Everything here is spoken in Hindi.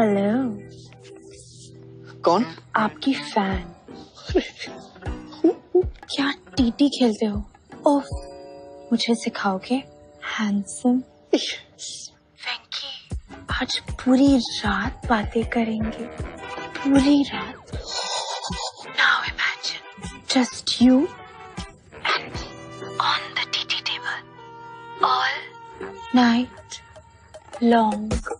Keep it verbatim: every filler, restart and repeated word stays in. हेलो। कौन? आपकी फैन। क्या टीटी खेलते हो? ओह, मुझे सिखाओगे? हैंडसम फैंकी, आज पूरी रात बातें करेंगे, पूरी रात। Now imagine just you and me on the TT table all night long.